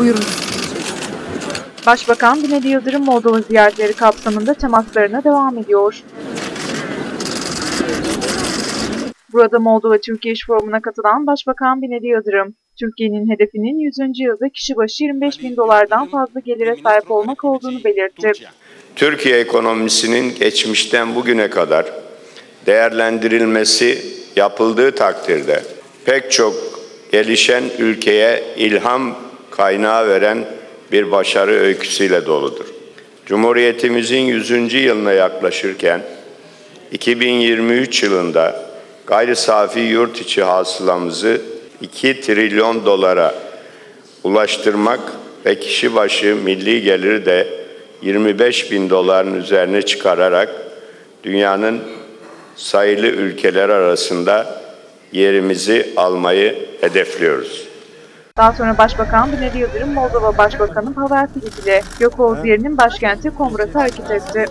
Buyurun. Başbakan Binali Yıldırım Moldova ziyaretleri kapsamında temaslarına devam ediyor. Burada Moldova-Türkiye İş Forumu'na katılan Başbakan Binali Yıldırım, Türkiye'nin hedefinin 100. yılda kişi başı 25.000 dolardan fazla gelire sahip olmak olduğunu belirtti. Türkiye ekonomisinin geçmişten bugüne kadar değerlendirilmesi yapıldığı takdirde pek çok gelişen ülkeye ilham kaynağı veren bir başarı öyküsüyle doludur. Cumhuriyetimizin 100. yılına yaklaşırken 2023 yılında gayri safi yurt içi hasılamızı 2 trilyon dolara ulaştırmak ve kişi başı milli geliri de 25.000 doların üzerine çıkararak dünyanın sayılı ülkeler arasında yerimizi almayı hedefliyoruz. Daha sonra Başbakan Binali Yıldırım, Moldova Başbakanı Pavel Filip ile Gökoğuz yerinin başkenti Komrat'a hareket etti.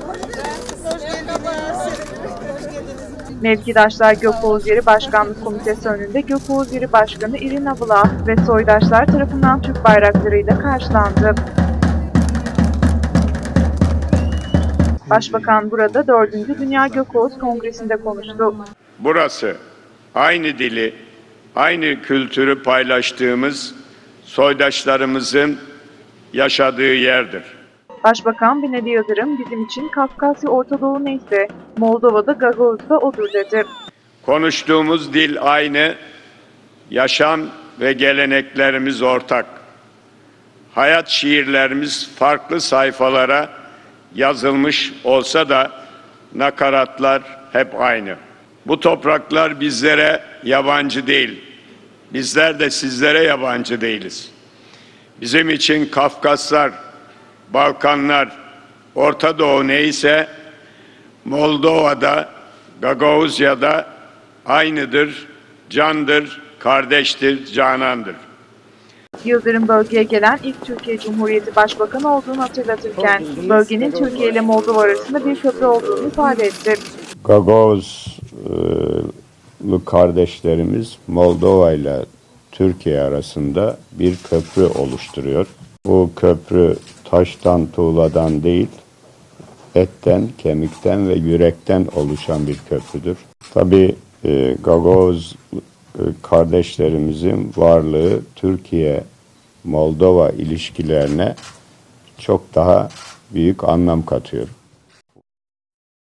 Mevkidaşlar Gökoğuz Yeri Başkanlık Komitesi önünde Gökoğuz Yeri Başkanı İrina Vlah ve soydaşlar tarafından Türk bayraklarıyla karşılandı. Başbakan burada 4. Dünya Gökoğuz Kongresi'nde konuştu. Burası aynı dili, aynı kültürü paylaştığımız soydaşlarımızın yaşadığı yerdir. Başbakan Binali Yıldırım bizim için Kafkasya Ortadoğu neyse Moldova'da Gagauz'da odur dedi. Konuştuğumuz dil aynı, yaşam ve geleneklerimiz ortak. Hayat şiirlerimiz farklı sayfalara yazılmış olsa da nakaratlar hep aynı. Bu topraklar bizlere yabancı değil. Bizler de sizlere yabancı değiliz. Bizim için Kafkaslar, Balkanlar, Ortadoğu neyse Moldova'da, Gagavuzya'da aynıdır, candır, kardeştir, canandır. Yıldırım bölgeye gelen ilk Türkiye Cumhuriyeti Başbakanı olduğunu hatırlatırken bölgenin Türkiye ile Moldova arasında bir köprü olduğunu ifade etti. Gagauzlu kardeşlerimiz Moldova ile Türkiye arasında bir köprü oluşturuyor. Bu köprü taştan, tuğladan değil, etten, kemikten ve yürekten oluşan bir köprüdür. Tabii Gagauz kardeşlerimizin varlığı Türkiye-Moldova ilişkilerine çok daha büyük anlam katıyor.